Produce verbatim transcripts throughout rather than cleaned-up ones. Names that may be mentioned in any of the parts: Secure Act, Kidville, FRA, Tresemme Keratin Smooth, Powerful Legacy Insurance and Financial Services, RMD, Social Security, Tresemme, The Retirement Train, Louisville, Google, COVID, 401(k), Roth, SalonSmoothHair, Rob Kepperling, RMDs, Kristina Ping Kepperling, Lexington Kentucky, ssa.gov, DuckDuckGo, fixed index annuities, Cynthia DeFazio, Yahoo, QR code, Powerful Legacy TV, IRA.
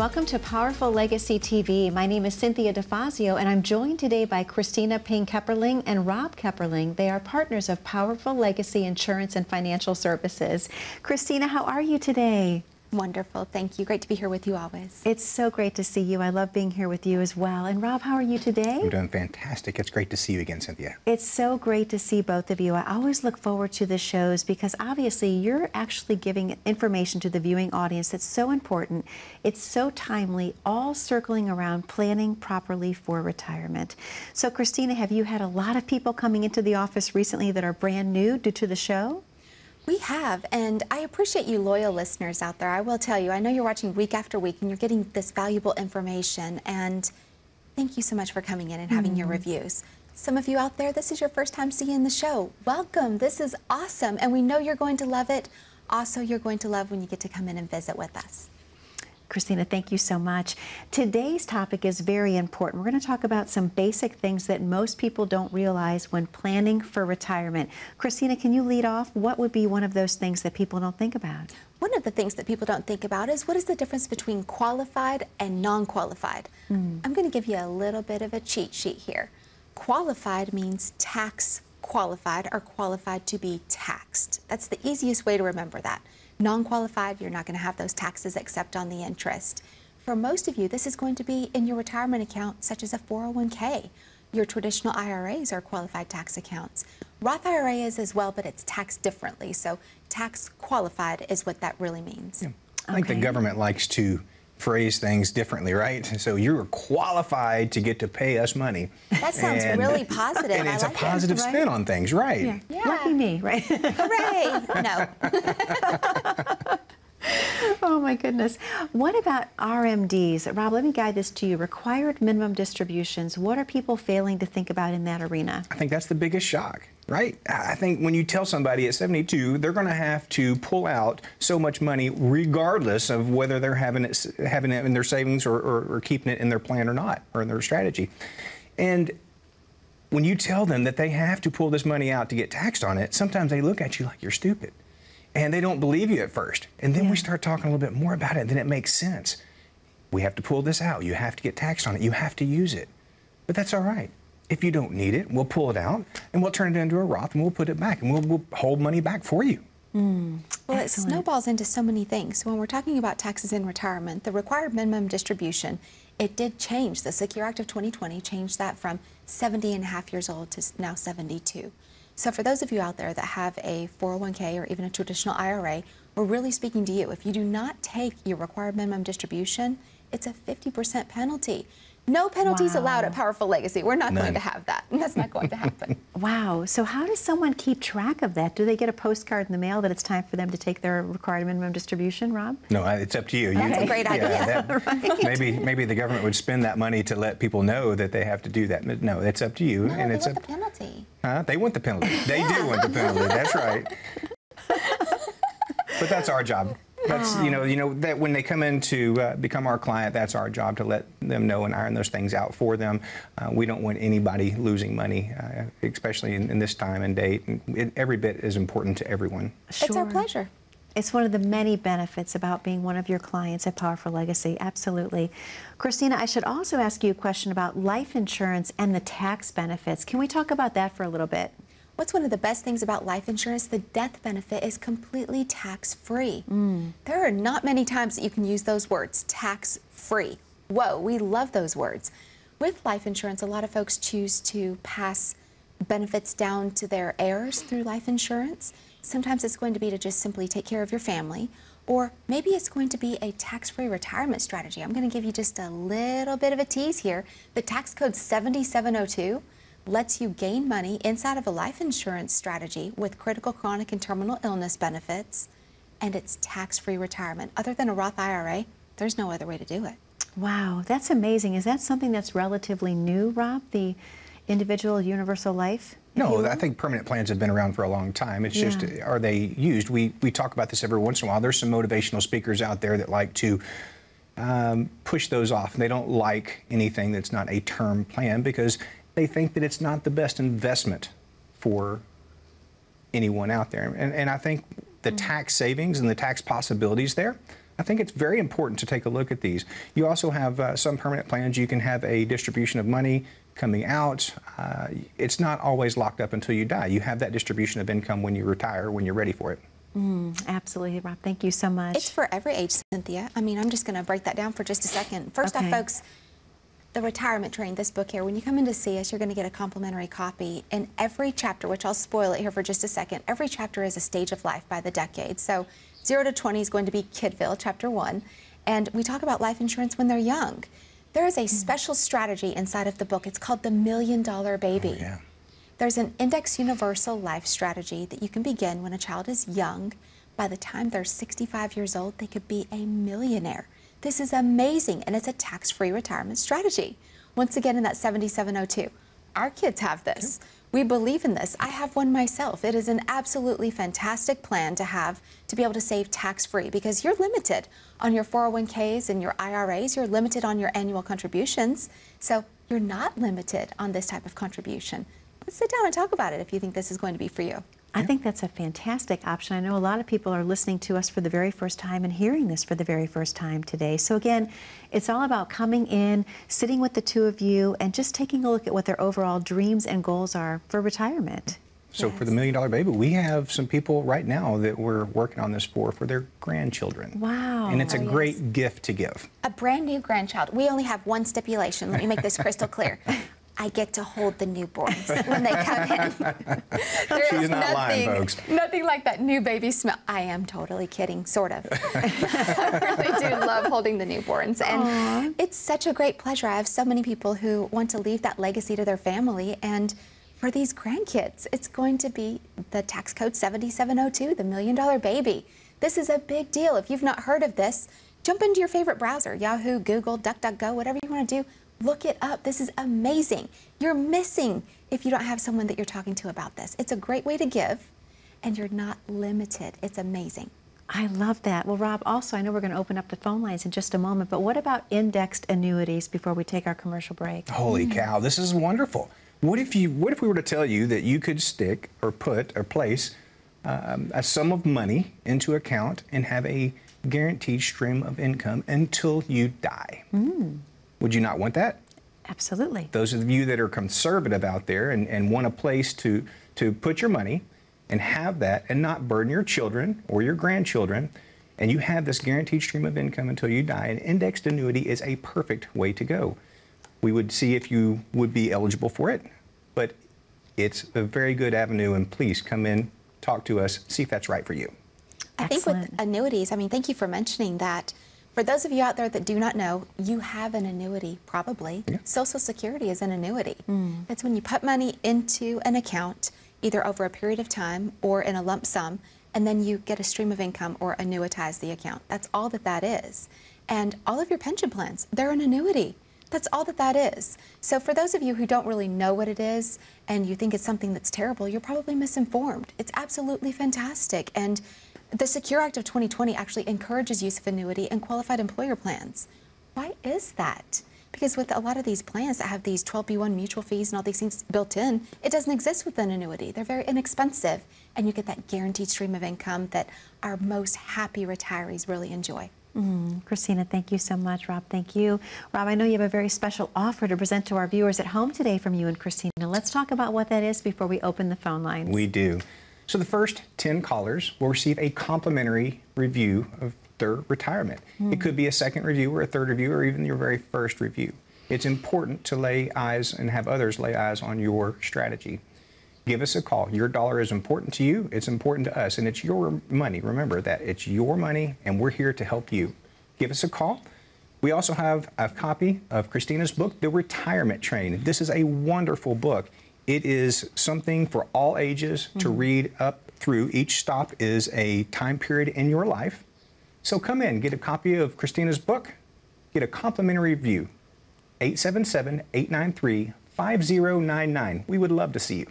welcome to Powerful Legacy T V. My name is Cynthia DeFazio, and I'm joined today by Kristina Ping Kepperling and Rob Kepperling. They are partners of Powerful Legacy Insurance and Financial Services. Kristina, how are you today? Wonderful, thank you. Great to be here with you always. It's so great to see you. I love being here with you as well. And Rob, how are you today? We're doing fantastic. It's great to see you again, Cynthia. It's so great to see both of you. I always look forward to the shows because obviously you're actually giving information to the viewing audience that's so important. It's so timely, all circling around planning properly for retirement. So Kristina, have you had a lot of people coming into the office recently that are brand new due to the show? We have, and I appreciate you loyal listeners out there. I will tell you, I know you're watching week after week and you're getting this valuable information, and thank you so much for coming in and having mm-hmm. your reviews. Some of you out there, this is your first time seeing the show. Welcome, this is awesome, and we know you're going to love it. Also, you're going to love when you get to come in and visit with us. Kristina, thank you so much. Today's topic is very important. We're going to talk about some basic things that most people don't realize when planning for retirement. Kristina, can you lead off? What would be one of those things that people don't think about? One of the things that people don't think about is what is the difference between qualified and non-qualified? Mm. I'm going to give you a little bit of a cheat sheet here. Qualified means tax qualified or qualified to be taxed. That's the easiest way to remember that. Non-qualified, you're not going to have those taxes except on the interest. For most of you, this is going to be in your retirement account, such as a four oh one K. Your traditional I R As are qualified tax accounts. Roth I R A is as well, but it's taxed differently. So tax qualified is what that really means. Yeah. I think okay. the government likes to phrase things differently, right? So you're qualified to get to pay us money. That sounds and, really positive. And it's I like a positive it, right? spin on things, right? Yeah. yeah. Lucky me, right? Hooray! No. Oh my goodness. What about R M Ds? Rob, let me guide this to you. Required minimum distributions. What are people failing to think about in that arena? I think that's the biggest shock, right? I think when you tell somebody at seventy-two, they're going to have to pull out so much money regardless of whether they're having it, having it in their savings or, or, or keeping it in their plan or not, or in their strategy. And when you tell them that they have to pull this money out to get taxed on it, sometimes they look at you like you're stupid. And they don't believe you at first. And then yeah. we start talking a little bit more about it, then it makes sense. We have to pull this out. You have to get taxed on it. You have to use it. But that's all right. If you don't need it, we'll pull it out, and we'll turn it into a Roth, and we'll put it back, and we'll, we'll hold money back for you. Mm. Well, excellent. It snowballs into so many things. So when we're talking about taxes in retirement, the required minimum distribution, it did change. The Secure Act of twenty twenty changed that from seventy and a half years old to now seventy-two. So for those of you out there that have a four oh one K or even a traditional I R A, we're really speaking to you. If you do not take your required minimum distribution, it's a fifty percent penalty. No penalties wow. allowed at Powerful Legacy. We're not None. going to have that. That's not going to happen. Wow. So how does someone keep track of that? Do they get a postcard in the mail that it's time for them to take their required minimum distribution, Rob? No, it's up to you. That's okay. a great idea. Yeah, that, right. Maybe maybe the government would spend that money to let people know that they have to do that. No, it's up to you. No, and they it's want up, the penalty. Huh? They want the penalty. They yeah. do want the penalty. That's right. But that's our job. That's, you know, you know that when they come in to uh, become our client, that's our job to let them know and iron those things out for them. Uh, we don't want anybody losing money, uh, especially in, in this time and date. And it, every bit is important to everyone. Sure. It's our pleasure. It's one of the many benefits about being one of your clients at Powerful Legacy. Absolutely. Kristina, I should also ask you a question about life insurance and the tax benefits. Can we talk about that for a little bit? What's one of the best things about life insurance? The death benefit is completely tax-free. Mm. There are not many times that you can use those words, tax-free. Whoa, we love those words. With life insurance, a lot of folks choose to pass benefits down to their heirs through life insurance. Sometimes it's going to be to just simply take care of your family, or maybe it's going to be a tax-free retirement strategy. I'm going to give you just a little bit of a tease here. The tax code seventy-seven oh two lets you gain money inside of a life insurance strategy with critical, chronic, and terminal illness benefits, and it's tax-free retirement. Other than a Roth I R A, there's no other way to do it. Wow, that's amazing. Is that something that's relatively new, Rob, the individual universal life? No, I think permanent plans have been around for a long time. It's yeah. just, are they used? We, we talk about this every once in a while. There's some motivational speakers out there that like to um, push those off. They don't like anything that's not a term plan because they think that it's not the best investment for anyone out there. And, and I think the mm-hmm. tax savings and the tax possibilities there, I I think it's very important to take a look at these. You also have uh, some permanent plans. You can have a distribution of money coming out. Uh, it's not always locked up until you die. You have that distribution of income when you retire, when you're ready for it. Mm, absolutely, Rob. Thank you so much. It's for every age, Cynthia. I mean, I'm just going to break that down for just a second. First okay. off, folks, The Retirement Train, this book here, when you come in to see us, you're going to get a complimentary copy. And every chapter, which I'll spoil it here for just a second, every chapter is a stage of life by the decade. So zero to twenty is going to be Kidville, chapter one. And we talk about life insurance when they're young. There is a mm. special strategy inside of the book. It's called the Million Dollar Baby. Oh, yeah. There's an index universal life strategy that you can begin when a child is young. By the time they're sixty-five years old, they could be a millionaire. This is amazing, and it's a tax-free retirement strategy. Once again, in that seventy-seven oh two, our kids have this. We believe in this. I have one myself. It is an absolutely fantastic plan to have to be able to save tax-free, because you're limited on your four oh one Ks and your I R As. You're limited on your annual contributions. So you're not limited on this type of contribution. Let's sit down and talk about it if you think this is going to be for you. I yeah. think that's a fantastic option. I know a lot of people are listening to us for the very first time and hearing this for the very first time today. So again, it's all about coming in, sitting with the two of you, and just taking a look at what their overall dreams and goals are for retirement. So yes. for the Million Dollar Baby, we have some people right now that we're working on this for, for their grandchildren. Wow. And it's oh, a great yes. gift to give. A brand new grandchild. We only have one stipulation. Let me make this crystal clear. I get to hold the newborns when they come in. There She's is not nothing, lying, folks. Nothing like that new baby smell. I am totally kidding, sort of. I really do love holding the newborns. And Aww. It's such a great pleasure. I have so many people who want to leave that legacy to their family. And for these grandkids, it's going to be the tax code seventy-seven oh two, the Million Dollar Baby. This is a big deal. If you've not heard of this, jump into your favorite browser, Yahoo, Google, DuckDuckGo, whatever you want to do. Look it up. This is amazing. You're missing if you don't have someone that you're talking to about this. It's a great way to give, and you're not limited. It's amazing. I love that. Well, Rob, also, I know we're going to open up the phone lines in just a moment, but what about indexed annuities before we take our commercial break? Holy mm. cow, this is wonderful. What if you? What if we were to tell you that you could stick or put or place um, a sum of money into account and have a guaranteed stream of income until you die? Mm. Would you not want that? Absolutely. Those of you that are conservative out there and, and want a place to, to put your money and have that and not burden your children or your grandchildren, and you have this guaranteed stream of income until you die, an indexed annuity is a perfect way to go. We would see if you would be eligible for it, but it's a very good avenue, and please come in, talk to us, see if that's right for you. I Excellent. think with annuities, I mean, thank you for mentioning that. For those of you out there that do not know, you have an annuity, probably. Yeah. Social Security is an annuity. Mm. That's when you put money into an account, either over a period of time or in a lump sum, and then you get a stream of income or annuitize the account. That's all that that is. And all of your pension plans, they're an annuity. That's all that that is. So for those of you who don't really know what it is and you think it's something that's terrible, you're probably misinformed. It's absolutely fantastic. And the Secure Act of twenty twenty actually encourages use of annuity and qualified employer plans. Why is that? Because with a lot of these plans that have these twelve B one mutual fees and all these things built in, it doesn't exist with an annuity. They're very inexpensive, and you get that guaranteed stream of income that our most happy retirees really enjoy. Mm, Kristina, thank you so much. Rob, thank you. Rob, I know you have a very special offer to present to our viewers at home today from you and Kristina. Let's talk about what that is before we open the phone lines. We do. So the first ten callers will receive a complimentary review of their retirement. Mm. It could be a second review or a third review or even your very first review. It's important to lay eyes and have others lay eyes on your strategy. Give us a call. Your dollar is important to you. It's important to us, and it's your money. Remember that. It's your money, and we're here to help you. Give us a call. We also have a copy of Kristina's book, The Retirement Train. This is a wonderful book. It is something for all ages mm-hmm. to read up through. Each stop is a time period in your life. So come in, get a copy of Kristina's book, get a complimentary review. eight seven seven, eight nine three, five oh nine nine. We would love to see you.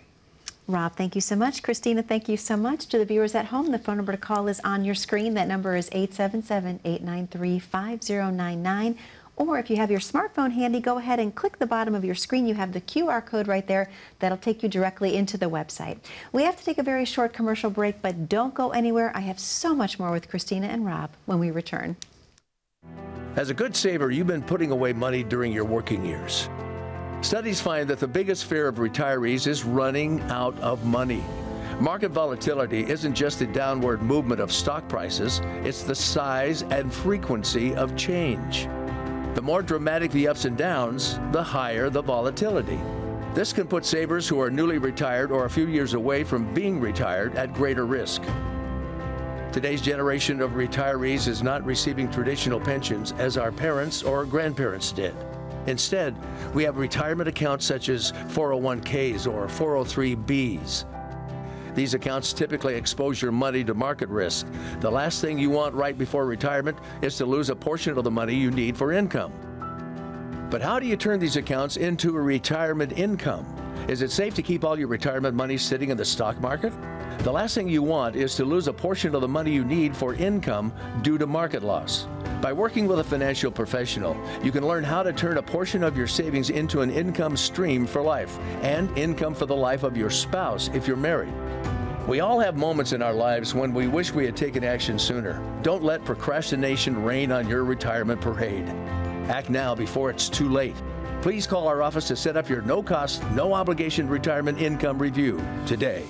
Rob, thank you so much. Kristina, thank you so much. To the viewers at home, the phone number to call is on your screen. That number is eight seven seven, eight nine three, five oh nine nine. Or if you have your smartphone handy, go ahead and click the bottom of your screen. You have the Q R code right there that'll take you directly into the website. We have to take a very short commercial break, but don't go anywhere. I have so much more with Kristina and Rob when we return. As a good saver, you've been putting away money during your working years. Studies find that the biggest fear of retirees is running out of money. Market volatility isn't just the downward movement of stock prices, it's the size and frequency of change. The more dramatic the ups and downs, the higher the volatility. This can put savers who are newly retired or a few years away from being retired at greater risk. Today's generation of retirees is not receiving traditional pensions as our parents or grandparents did. Instead, we have retirement accounts such as four oh one Ks or four oh three Bs. These accounts typically expose your money to market risk. The last thing you want right before retirement is to lose a portion of the money you need for income. But how do you turn these accounts into a retirement income? Is it safe to keep all your retirement money sitting in the stock market? The last thing you want is to lose a portion of the money you need for income due to market loss. By working with a financial professional, you can learn how to turn a portion of your savings into an income stream for life and income for the life of your spouse if you're married. We all have moments in our lives when we wish we had taken action sooner. Don't let procrastination reign on your retirement parade. Act now before it's too late. Please call our office to set up your no-cost, no-obligation retirement income review today.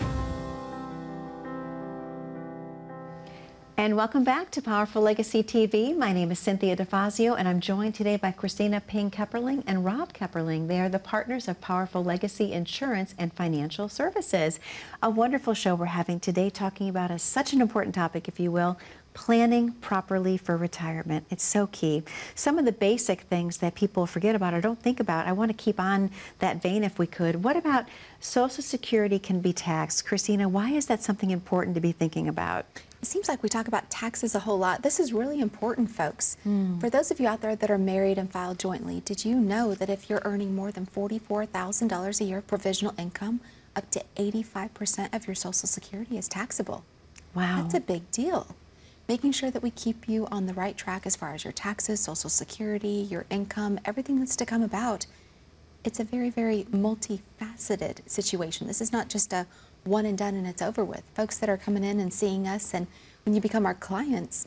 And welcome back to Powerful Legacy T V. My name is Cynthia DeFazio, and I'm joined today by Kristina Ping Kepperling and Rob Kepperling. They are the partners of Powerful Legacy Insurance and Financial Services. A wonderful show we're having today, talking about a, such an important topic, if you will, planning properly for retirement. It's so key. Some of the basic things that people forget about or don't think about, I want to keep on that vein if we could. What about Social Security can be taxed? Kristina, why is that something important to be thinking about? It seems like we talk about taxes a whole lot. This is really important, folks. Mm. For those of you out there that are married and filed jointly, did you know that if you're earning more than forty-four thousand dollars a year of provisional income, up to eighty-five percent of your Social Security is taxable? Wow. That's a big deal. Making sure that we keep you on the right track as far as your taxes, Social Security, your income, everything that's to come about. It's a very, very multifaceted situation. This is not just a one and done and it's over with. Folks that are coming in and seeing us, and when you become our clients,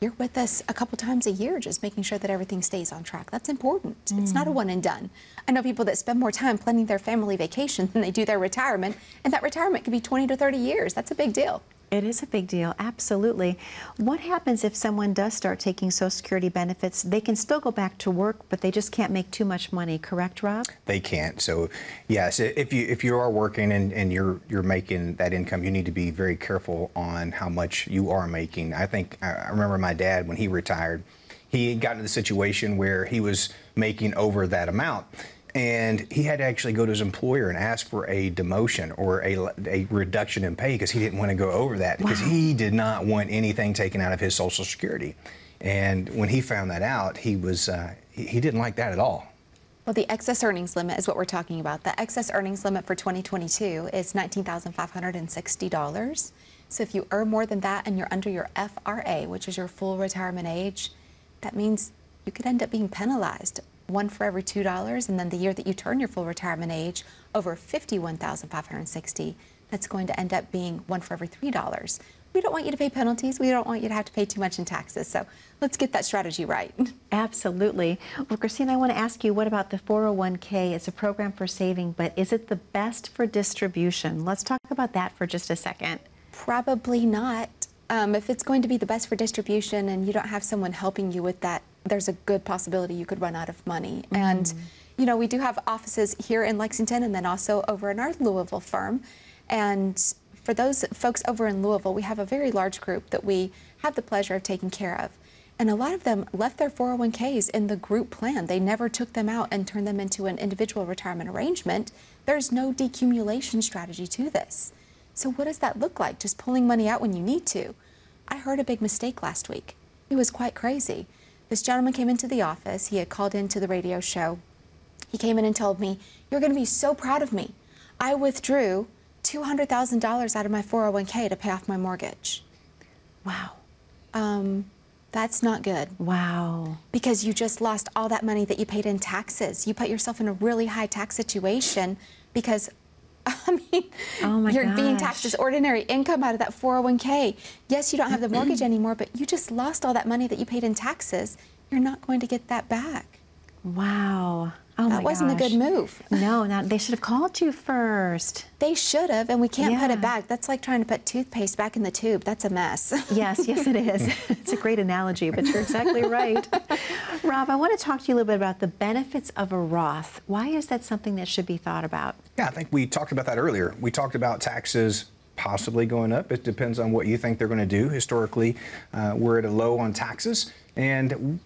you're with us a couple times a year, just making sure that everything stays on track. That's important. Mm. It's not a one and done. I know people that spend more time planning their family vacation than they do their retirement, and that retirement could be twenty to thirty years. That's a big deal. It is a big deal, absolutely. What happens if someone does start taking Social Security benefits? They can still go back to work, but they just can't make too much money, correct, Rob? They can't. So, yes, if you if you are working and, and you're you're making that income, you need to be very careful on how much you are making. I think I remember my dad when he retired, he got into the situation where he was making over that amount, and he had to actually go to his employer and ask for a demotion or a, a reduction in pay because he didn't want to go over that. Wow. Because he did not want anything taken out of his Social Security. And when he found that out, he was uh, he, he didn't like that at all. Well, the excess earnings limit is what we're talking about. The excess earnings limit for twenty twenty-two is nineteen thousand five hundred sixty dollars. So if you earn more than that and you're under your F R A, which is your full retirement age, that means you could end up being penalized. One for every two dollars, and then the year that you turn your full retirement age, over fifty-one thousand five hundred sixty dollars, that's going to end up being one for every three dollars. We don't want you to pay penalties. We don't want you to have to pay too much in taxes. So let's get that strategy right. Absolutely. Well, Kristina, I want to ask you, what about the four oh one K? It's a program for saving, but is it the best for distribution? Let's talk about that for just a second. Probably not. Um, if it's going to be the best for distribution and you don't have someone helping you with that, there's a good possibility you could run out of money. Mm-hmm. And, you know, we do have offices here in Lexington and then also over in our Louisville firm. And for those folks over in Louisville, we have a very large group that we have the pleasure of taking care of. And a lot of them left their four oh one Ks in the group plan. They never took them out and turned them into an individual retirement arrangement. There's no decumulation strategy to this. So what does that look like? Just pulling money out when you need to. I heard a big mistake last week. It was quite crazy. This gentleman came into the office. He had called into the radio show. He came in and told me, "You're going to be so proud of me. I withdrew two hundred thousand dollars out of my four oh one K to pay off my mortgage." Wow. Um, that's not good. Wow. Because you just lost all that money that you paid in taxes. You put yourself in a really high tax situation because, I mean, oh my you're gosh. being taxed as ordinary income out of that four oh one K. Yes, you don't have the mortgage anymore, but you just lost all that money that you paid in taxes you're not going to get that back. Wow. Oh, that wasn't gosh. a good move. No, not, they should have called you first. They should have, and we can't yeah. put it back. That's like trying to put toothpaste back in the tube. That's a mess. Yes, yes it is. It's a great analogy, but you're exactly right. Rob, I want to talk to you a little bit about the benefits of a Roth. Why is that something that should be thought about? Yeah, I think we talked about that earlier. We talked about taxes possibly going up. It depends on what you think they're going to do. Historically, uh, we're at a low on taxes, and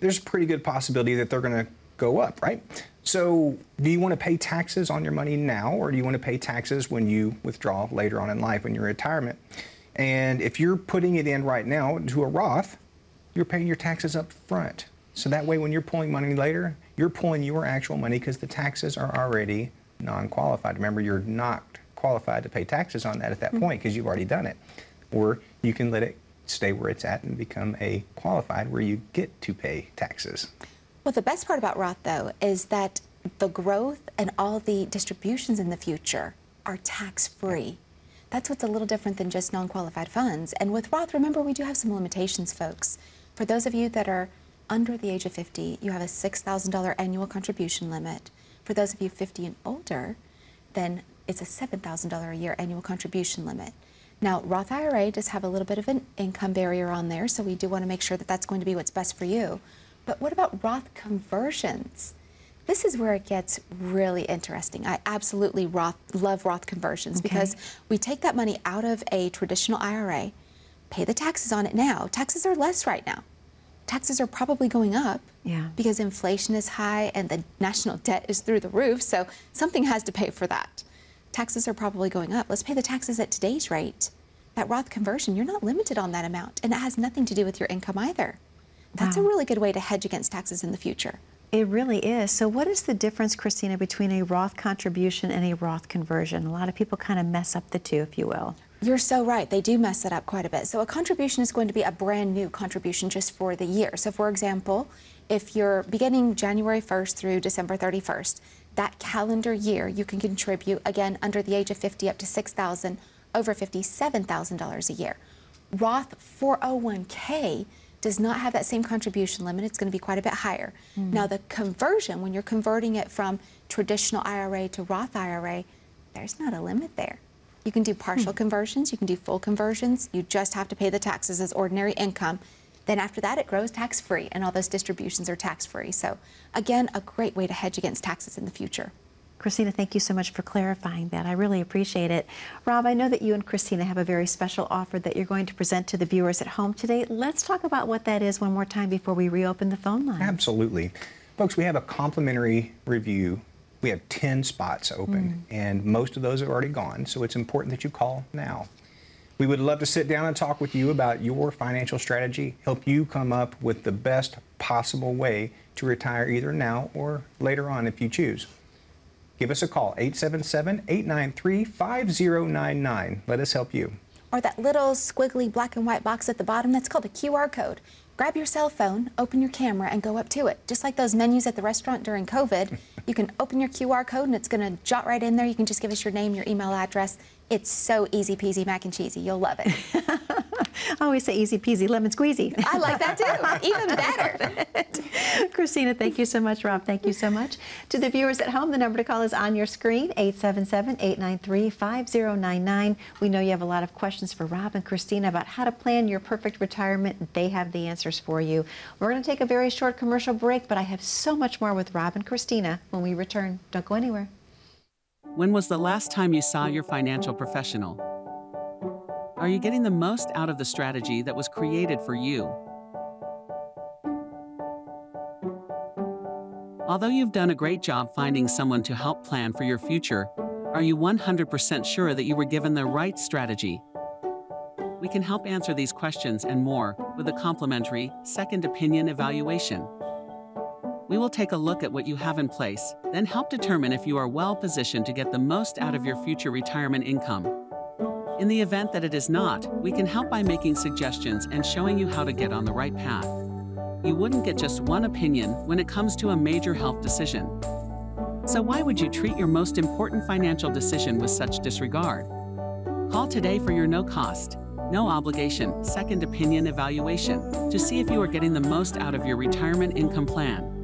there's a pretty good possibility that they're going to go up, right? So do you want to pay taxes on your money now, or do you want to pay taxes when you withdraw later on in life, in your retirement? And if you're putting it in right now into a Roth, you're paying your taxes up front. So that way when you're pulling money later, you're pulling your actual money because the taxes are already non-qualified. Remember, you're not qualified to pay taxes on that at that mm-hmm. point because you've already done it. Or you can let it stay where it's at and become a qualified where you get to pay taxes. Well, the best part about Roth, though, is that the growth and all the distributions in the future are tax-free. That's what's a little different than just non-qualified funds. And with Roth, remember, we do have some limitations, folks. For those of you that are under the age of fifty, you have a six thousand dollar annual contribution limit. For those of you fifty and older, then it's a seven thousand dollar a year annual contribution limit. Now, Roth I R A does have a little bit of an income barrier on there, so we do want to make sure that that's going to be what's best for you. But what about Roth conversions? This is where it gets really interesting. I absolutely Roth, love Roth conversions okay. because we take that money out of a traditional I R A, pay the taxes on it now. Taxes are less right now. Taxes are probably going up yeah. because inflation is high and the national debt is through the roof, so something has to pay for that. Taxes are probably going up. Let's pay the taxes at today's rate. That Roth conversion, you're not limited on that amount, and it has nothing to do with your income either. That's wow. a really good way to hedge against taxes in the future. It really is. So what is the difference, Kristina, between a Roth contribution and a Roth conversion? A lot of people kind of mess up the two, if you will. You're so right. They do mess it up quite a bit. So a contribution is going to be a brand new contribution just for the year. So for example, if you're beginning January first through December thirty-first, that calendar year you can contribute, again, under the age of fifty up to six thousand dollars, over fifty-seven thousand dollars a year. Roth four oh one K does not have that same contribution limit. It's going to be quite a bit higher. Mm-hmm. Now, the conversion, when you're converting it from traditional I R A to Roth I R A, there's not a limit there. You can do partial mm-hmm. conversions. You can do full conversions. You just have to pay the taxes as ordinary income. Then after that, it grows tax-free, and all those distributions are tax-free. So, again, a great way to hedge against taxes in the future. Kristina, thank you so much for clarifying that. I really appreciate it. Rob, I know that you and Kristina have a very special offer that you're going to present to the viewers at home today. Let's talk about what that is one more time before we reopen the phone line. Absolutely. Folks, we have a complimentary review. We have ten spots open, mm. and most of those are already gone, so it's important that you call now. We would love to sit down and talk with you about your financial strategy, help you come up with the best possible way to retire either now or later on if you choose. Give us a call, eight seven seven, eight nine three, five oh nine nine. Let us help you. Or that little squiggly black and white box at the bottom, that's called a Q R code. Grab your cell phone, open your camera, and go up to it. Just like those menus at the restaurant during COVID, you can open your Q R code and it's going to jot right in there. You can just give us your name, your email address. It's so easy peasy, mac and cheesy. You'll love it. I always say easy peasy, lemon squeezy. I like that too. Even better. Kristina, thank you so much. Rob, thank you so much. To the viewers at home, the number to call is on your screen, eight seven seven, eight nine three, five oh nine nine. We know you have a lot of questions for Rob and Kristina about how to plan your perfect retirement. They have the answers for you. We're going to take a very short commercial break, but I have so much more with Rob and Kristina when we return. Don't go anywhere. When was the last time you saw your financial professional? Are you getting the most out of the strategy that was created for you? Although you've done a great job finding someone to help plan for your future, are you one hundred percent sure that you were given the right strategy? We can help answer these questions and more with a complimentary second opinion evaluation. We will take a look at what you have in place, then help determine if you are well positioned to get the most out of your future retirement income. In the event that it is not, we can help by making suggestions and showing you how to get on the right path. You wouldn't get just one opinion when it comes to a major health decision. So why would you treat your most important financial decision with such disregard? Call today for your no-cost no obligation, second opinion evaluation to see if you are getting the most out of your retirement income plan.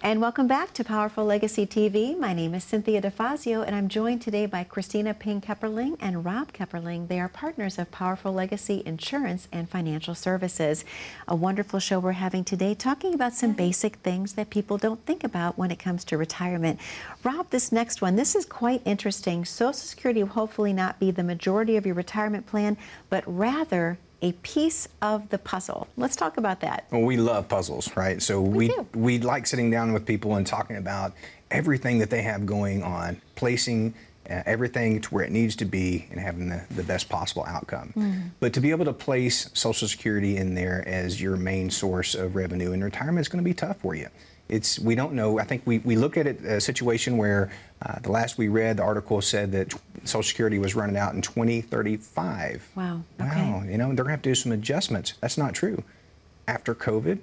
And welcome back to Powerful Legacy T V. My name is Cynthia DeFazio, and I'm joined today by Kristina Ping Kepperling and Rob Kepperling. They are partners of Powerful Legacy Insurance and Financial Services. A wonderful show we're having today, talking about some basic things that people don't think about when it comes to retirement. Rob, this next one, this is quite interesting. Social Security will hopefully not be the majority of your retirement plan, but rather a piece of the puzzle. Let's talk about that. Well, we love puzzles, right? So we, we, we like sitting down with people and talking about everything that they have going on, placing uh, everything to where it needs to be and having the, the best possible outcome. Mm-hmm. But to be able to place Social Security in there as your main source of revenue in retirement is going to be tough for you. It's, we don't know. I think we, we look at it, a situation where uh, the last we read, the article said that Social Security was running out in twenty thirty-five. Wow. Okay. Wow. You know, they're going to have to do some adjustments. That's not true. After COVID,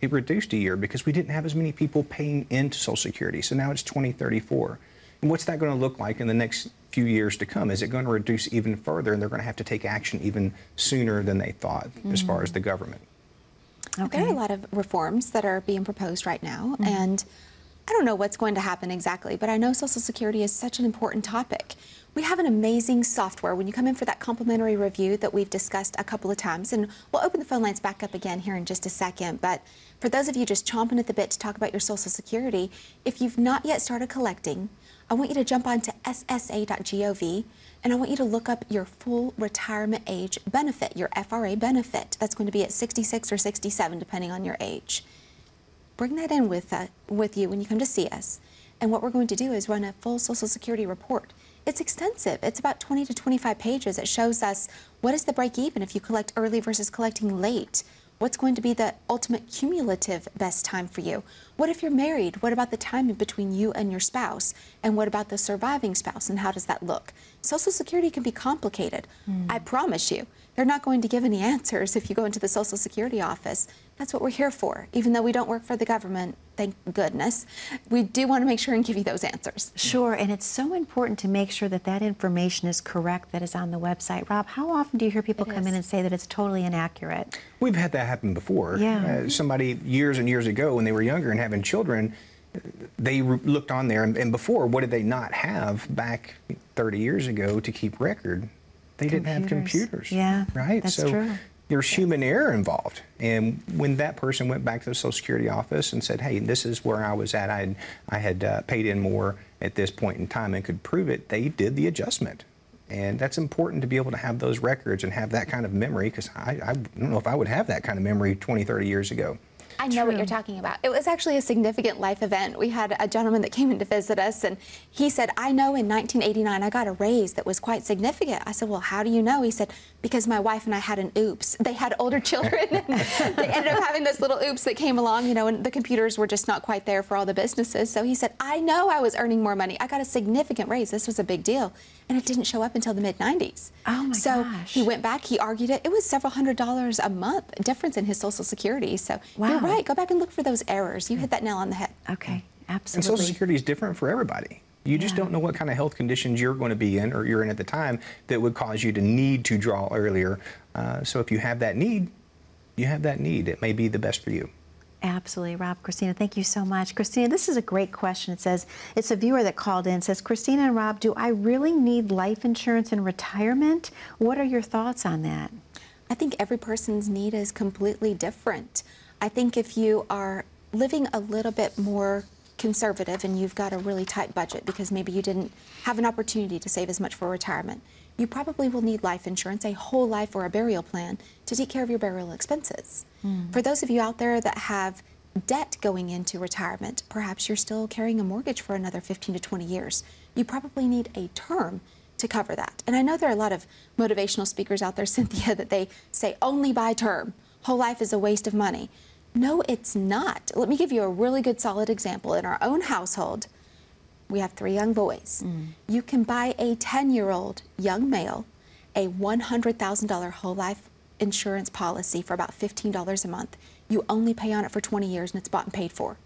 it reduced a year because we didn't have as many people paying into Social Security. So now it's twenty thirty-four. And what's that going to look like in the next few years to come? Is it going to reduce even further? And they're going to have to take action even sooner than they thought, mm-hmm. as far as the government. Okay. There are a lot of reforms that are being proposed right now, mm-hmm. and I don't know what's going to happen exactly, but I know Social Security is such an important topic. We have an amazing software. When you come in for that complimentary review that we've discussed a couple of times, and we'll open the phone lines back up again here in just a second, but for those of you just chomping at the bit to talk about your Social Security, if you've not yet started collecting, I want you to jump on to s s a dot gov, and I want you to look up your full retirement age benefit, your F R A benefit. That's going to be at sixty-six or sixty-seven, depending on your age. Bring that in with, uh, with you when you come to see us. And what we're going to do is run a full Social Security report. It's extensive. It's about twenty to twenty-five pages. It shows us what is the break even if you collect early versus collecting late. What's going to be the ultimate cumulative best time for you? What if you're married? What about the time in between you and your spouse? And what about the surviving spouse, and how does that look? Social Security can be complicated. Mm. I promise you, they're not going to give any answers if you go into the Social Security office. That's what we're here for. Even though we don't work for the government, thank goodness, we do want to make sure and give you those answers. Sure, and it's so important to make sure that that information is correct that is on the website. Rob, how often do you hear people come in and say that it's totally inaccurate? We've had that happen before. Yeah. Uh, somebody years and years ago when they were younger and having children, they looked on there, and, and before, what did they not have back thirty years ago to keep record? They computers. didn't have computers. Yeah, right? That's so true. There's human error involved. And when that person went back to the Social Security office and said, hey, this is where I was at, I had, I had uh, paid in more at this point in time and could prove it, they did the adjustment. And that's important to be able to have those records and have that kind of memory, because I, I don't know if I would have that kind of memory twenty, thirty years ago. I know True. what you're talking about. It was actually a significant life event. We had a gentleman that came in to visit us, and he said, I know in nineteen eighty-nine I got a raise that was quite significant. I said, well, how do you know? He said, because my wife and I had an oops. They had older children, and they ended up having those little oops that came along, you know, and the computers were just not quite there for all the businesses. So he said, I know I was earning more money. I got a significant raise. This was a big deal. And it didn't show up until the mid nineties. Oh, my so gosh. So he went back, he argued it. It was several hundred dollars a month difference in his Social Security. So wow. you're right. Go back and look for those errors. You hit that nail on the head. Okay, absolutely. And Social Security is different for everybody. You yeah. just don't know what kind of health conditions you're going to be in or you're in at the time that would cause you to need to draw earlier. Uh, so if you have that need, you have that need. It may be the best for you. Absolutely. Rob, Kristina, thank you so much. Kristina, this is a great question. It says, it's a viewer that called in, says, Kristina and Rob, do I really need life insurance in retirement? What are your thoughts on that? I think every person's need is completely different. I think if you are living a little bit more conservative and you've got a really tight budget because maybe you didn't have an opportunity to save as much for retirement, you probably will need life insurance, a whole life or a burial plan, to take care of your burial expenses. Mm. For those of you out there that have debt going into retirement, perhaps you're still carrying a mortgage for another fifteen to twenty years, you probably need a term to cover that. And I know there are a lot of motivational speakers out there, Cynthia, that they say only buy term, whole life is a waste of money. No, it's not. Let me give you a really good solid example. In our own household, we have three young boys. Mm. You can buy a ten-year-old young male a one hundred thousand dollar whole life insurance policy for about fifteen dollars a month. You only pay on it for twenty years, and it's bought and paid for.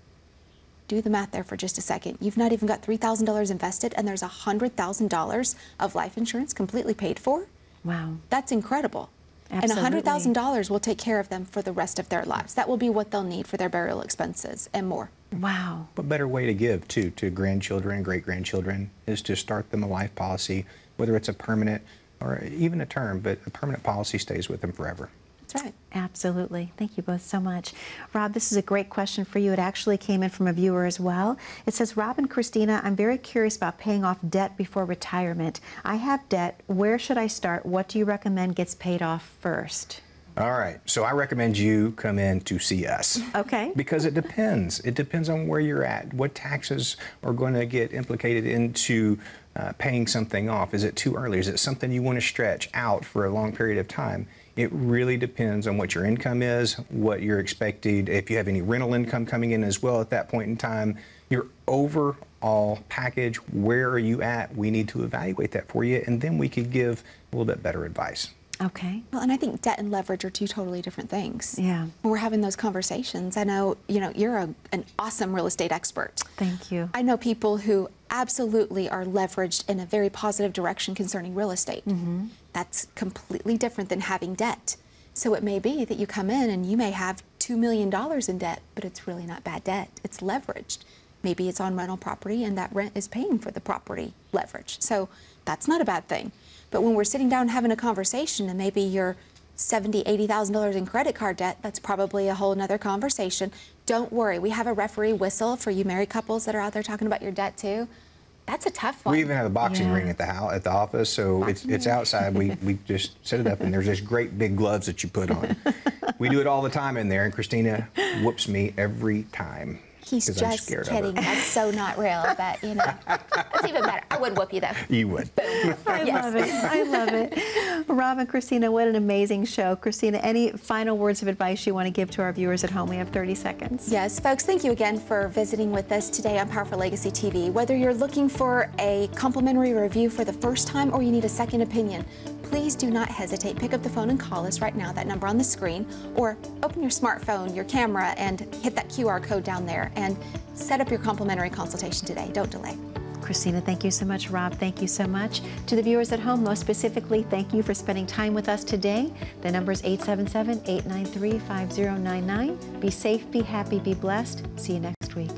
do the math there for just a second. You've not even got three thousand dollars invested, and there's one hundred thousand dollars of life insurance completely paid for. Wow. That's incredible. Absolutely. And one hundred thousand dollars will take care of them for the rest of their lives. That will be what they'll need for their burial expenses and more. Wow. What better way to give to, to grandchildren, great-grandchildren, is to start them a life policy, whether it's a permanent or even a term, but a permanent policy stays with them forever. That's right. Absolutely. Thank you both so much. Rob, this is a great question for you. It actually came in from a viewer as well. It says, Rob and Kristina, I'm very curious about paying off debt before retirement. I have debt. Where should I start? What do you recommend gets paid off first? All right. So I recommend you come in to see us. Okay. Because it depends. It depends on where you're at, what taxes are going to get implicated into uh, paying something off. Is it too early? Is it something you want to stretch out for a long period of time? It really depends on what your income is, what you're expecting, if you have any rental income coming in as well at that point in time, your overall package, where are you at? We need to evaluate that for you, and then we could give a little bit better advice. Okay. Well, and I think debt and leverage are two totally different things. Yeah. When we're having those conversations, I know, you know, you're a, an awesome real estate expert. Thank you. I know people who absolutely are leveraged in a very positive direction concerning real estate. Mm-hmm. That's completely different than having debt. So it may be that you come in and you may have two million dollars in debt, but it's really not bad debt. It's leveraged. Maybe it's on rental property and that rent is paying for the property leverage. So that's not a bad thing. But when we're sitting down having a conversation and maybe you're seventy thousand, eighty thousand dollars in credit card debt, that's probably a whole nother conversation. Don't worry, we have a referee whistle for you married couples that are out there talking about your debt too. That's a tough one. We even have a boxing yeah. ring at the house, at the office, so boxing it's ring. It's outside. We we just set it up, and there's this great big gloves that you put on. We do it all the time in there, and Kristina whoops me every time. He's just I'm scared kidding. Of it. That's so not real, but you know, that's even better. I would whoop you though. You would. I yes. love it. I love it. Rob and Kristina, what an amazing show. Kristina, any final words of advice you want to give to our viewers at home? We have thirty seconds. Yes, folks, thank you again for visiting with us today on Powerful Legacy T V. Whether you're looking for a complimentary review for the first time or you need a second opinion, please do not hesitate. Pick up the phone and call us right now, that number on the screen, or open your smartphone, your camera, and hit that Q R code down there and set up your complimentary consultation today. Don't delay. Kristina, thank you so much. Rob, thank you so much. To the viewers at home, most specifically, thank you for spending time with us today. The number is eight seven seven, eight nine three, five zero nine nine. Be safe, be happy, be blessed. See you next week.